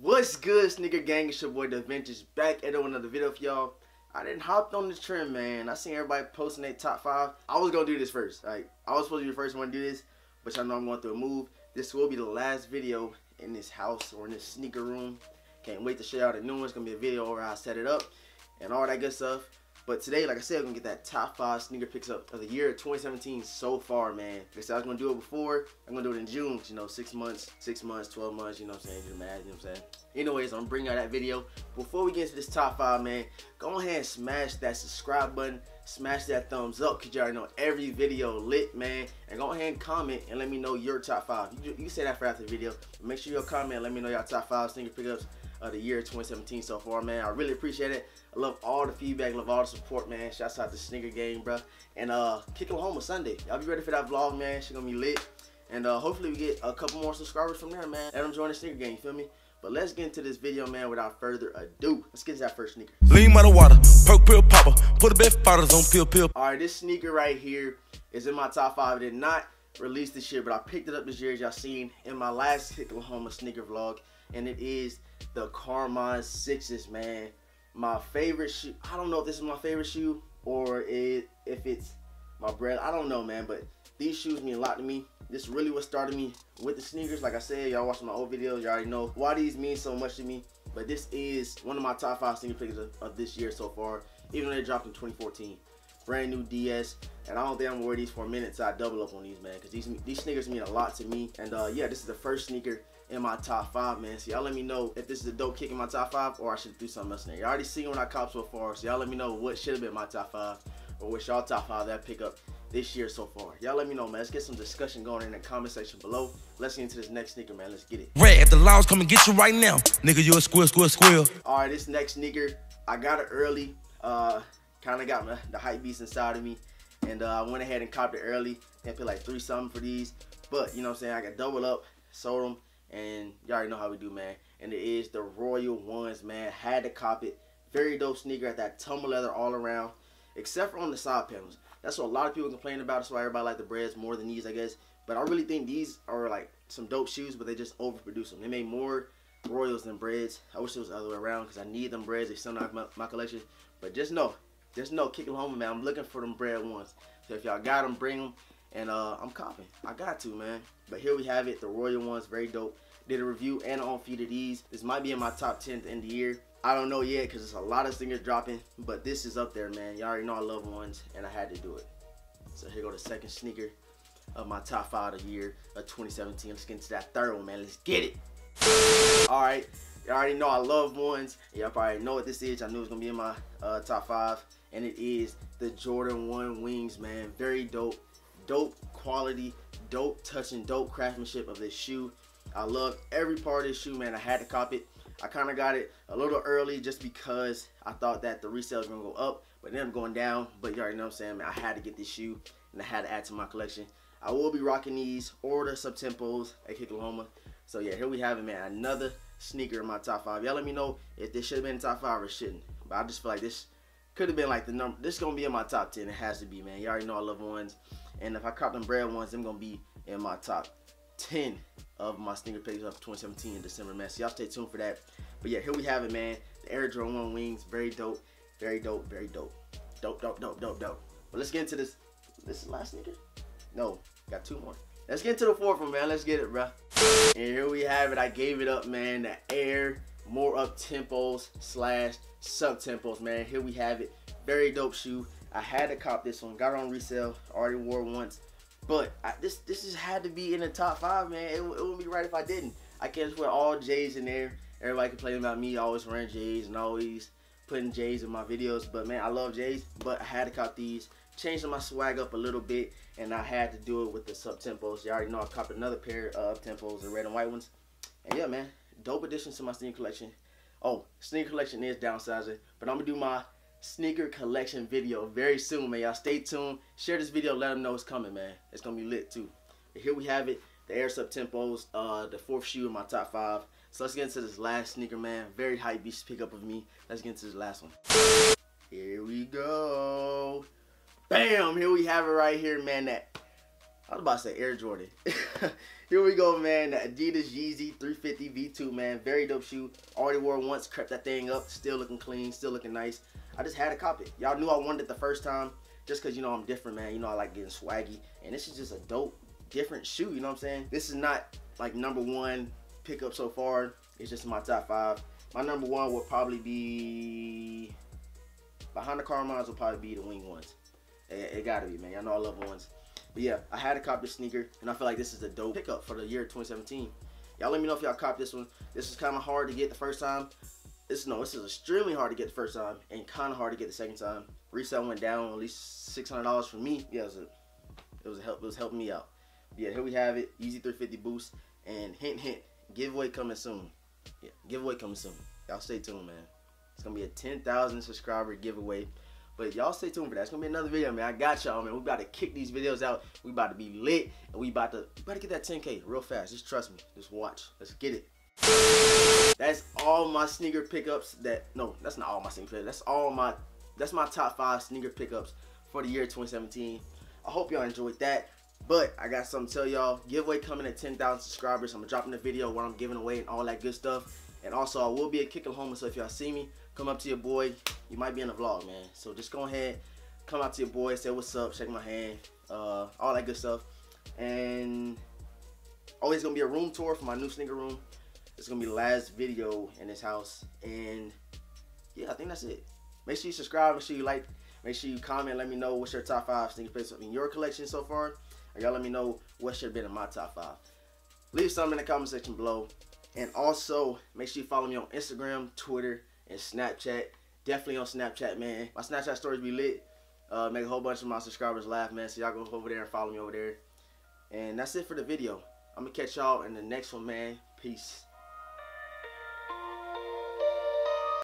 What's good, sneaker gang? It's your boy The Vintage, back at another video for y'all. I didn't hop on this trend, man. I seen everybody posting their top five. I was gonna do this first. Like, I was supposed to be the first one to do this, but y'all know I'm going through a move. This will be the last video in this house or in this sneaker room. Can't wait to share out the new one. It's gonna be a video where I set it up and all that good stuff. But today, like I said, I'm gonna get that top five sneaker picks up of the year 2017 so far, man. Like I said, I was gonna do it before. I'm gonna do it in June, you know, 6 months, 12 months, you know what I'm saying? Do the math, you know what I'm saying? Anyways, I'm bringing out that video. Before we get into this top five, man, go ahead and smash that subscribe button, smash that thumbs up, cause you already know every video lit, man. And go ahead and comment and let me know your top five. You say that for after the video. Make sure you comment and let me know your top five sneaker pickups of the year 2017 so far, man. I really appreciate it. I love all the feedback, love all the support, man. Shouts out to Sneaker Game, bro. And Kicklahoma Sunday. Y'all be ready for that vlog, man. She's gonna be lit. And hopefully we get a couple more subscribers from there, man. Let them join the Sneaker Game, you feel me? But let's get into this video, man, without further ado. Let's get to that first sneaker. Lean mother water, perk pill popper, put a bit of fighters on pill. Alright, this sneaker right here is in my top five. It did not release this year, but I picked it up this year, as y'all seen in my last Kicklahoma sneaker vlog. And it is the Carmine 6s, man. My favorite shoe. I don't know if this is my favorite shoe or if it's my bread. I don't know, man, but these shoes mean a lot to me. This really what started me with the sneakers. Like I said, y'all watching my old videos, you already know why these mean so much to me. But this is one of my top five sneaker picks of this year so far, even though they dropped in 2014. Brand new DS, and I don't think I'm gonna wear these for a minute, so I double up on these, man, because these sneakers mean a lot to me. And yeah, this is the first sneaker in my top five, man. So y'all let me know if this is a dope kick in my top five or I should do something else in there. Y'all already seen what I copped so far, so y'all let me know what should have been my top five or what y'all top five that pick up this year so far. Y'all let me know, man. Let's get some discussion going in the comment section below. Let's get into this next sneaker, man. Let's get it. Red, if the laws come and get you right now, nigga, you a squirrel. All right, this next sneaker, I got it early. Kind of got the hype beast inside of me, and I went ahead and copped it early and paid like $3 something for these. But you know what I'm saying, I got doubled up, sold them, and y'all already know how we do, man. And it is the Royal Ones, man. Had to cop it. Very dope sneaker. At that tumble leather all around, except for on the side panels. That's what a lot of people complain about. That's why everybody like the breads more than these, I guess. But I really think these are like some dope shoes, but they just overproduce them. They made more Royals than breads. I wish it was the other way around, because I need them breads. They still not my collection. But just know, there's no Kicklahoma, man. I'm looking for them bread ones. So if y'all got them, bring them. And I'm copping. I got to, man. But here we have it. The Royal Ones. Very dope. Did a review and on feed of these. This might be in my top 10 at the end of the year. I don't know yet, because there's a lot of sneakers dropping. But this is up there, man. Y'all already know I love ones, and I had to do it. So here go the second sneaker of my top five of the year of 2017. Let's get into that third one, man. Let's get it. All right. Y'all already know I love ones. Y'all probably know what this is. I knew it was going to be in my top five. And it is the Jordan 1 Wings, man. Very dope. Dope quality, dope touching, dope craftsmanship of this shoe. I love every part of this shoe, man. I had to cop it. I kind of got it a little early just because I thought that the resale was going to go up, but then I'm going down. But you already know what I'm saying, man. I had to get this shoe, and I had to add to my collection. I will be rocking these or the Subtempos at Kicklahoma. So yeah, here we have it, man. Another sneaker in my top five. Y'all let me know if this should have been in top five or shouldn't. But I just feel like this could have been like the number. This is gonna be in my top 10. It has to be, man. You already know I love ones, and if I cop them bread ones, I'm gonna be in my top 10 of my sneaker picks of 2017 in December, man. So y'all stay tuned for that. But yeah, here we have it, man. The Air Jordan 1 Wings, very dope, very dope, very dope, dope, dope, dope, dope, dope. But let's get into this. This is the last sneaker? No, got two more. Let's get into the fourth one, man. Let's get it, bro. And here we have it. I gave it up, man. The Air more up tempos / Subtempos, man. Here we have it. Very dope shoe. I had to cop this one. Got it on resale. Already wore once, but this just had to be in the top five, man. It wouldn't be right if I didn't. I can't just wear all J's in there. Everybody complaining about me always wearing J's and always putting J's in my videos, but man, I love J's. But I had to cop these. Changing my swag up a little bit, and I had to do it with the Subtempos. You already know I copped another pair of tempos, the red and white ones. And yeah, man, dope additions to my sneaker collection. Oh, sneaker collection is downsizing, but I'm gonna do my sneaker collection video very soon, man. Y'all stay tuned. Share this video, let them know it's coming, man. It's gonna be lit too. And here we have it, the Air Subtempos, the fourth shoe in my top five. So let's get into this last sneaker, man. Very hype beast pickup of me. Let's get into this last one. Here we go. Bam! Here we have it right here, man. That I was about to say Air Jordan. Here we go, man. The Adidas Yeezy 350 v2, man. Very dope shoe. Already wore once, crept that thing up. Still looking clean, still looking nice. I just had to cop it. Y'all knew I wanted it the first time just because, you know, I'm different, man. You know, I like getting swaggy. And this is just a dope, different shoe, you know what I'm saying? This is not, like, number one pickup so far. It's just my top five. My number one would probably be... behind the Carmines will probably be the wing ones. It gotta be, man. Y'all know I love ones. But yeah, I had to cop this sneaker, and I feel like this is a dope pickup for the year 2017. Y'all let me know if y'all cop this one. This is kind of hard to get the first time. This is extremely hard to get the first time, and kind of hard to get the second time. Resale went down at least $600 for me. Yeah, it was helping me out. But yeah, here we have it. Yeezy 350 Boost, and hint, hint, giveaway coming soon. Yeah, giveaway coming soon. Y'all stay tuned, man. It's gonna be a 10,000 subscriber giveaway. But y'all stay tuned for that. It's gonna be another video, man. I got y'all, man. We about to kick these videos out. We about to be lit, and we about to get that 10K real fast. Just trust me. Just watch. Let's get it. That's all my sneaker pickups. That's not all my sneaker pickups. That's my top five sneaker pickups for the year 2017. I hope y'all enjoyed that. But I got something to tell y'all. Giveaway coming at 10,000 subscribers. I'm dropping a video where I'm giving away and all that good stuff. And also, I will be at Kicklahoma, so if y'all see me, come up to your boy. You might be in the vlog, man. So just go ahead, come out to your boy, say what's up, shake my hand, all that good stuff. And always gonna be a room tour for my new sneaker room. It's gonna be the last video in this house. And yeah, I think that's it. Make sure you subscribe, make sure you like, make sure you comment, let me know what's your top five sneaker picks in your collection so far. And y'all let me know what should have been in my top five. Leave something in the comment section below. And also, make sure you follow me on Instagram, Twitter, and Snapchat. Definitely on Snapchat, man. My Snapchat stories be lit. Make a whole bunch of my subscribers laugh, man. So y'all go over there and follow me over there. And that's it for the video. I'm gonna catch y'all in the next one, man. Peace.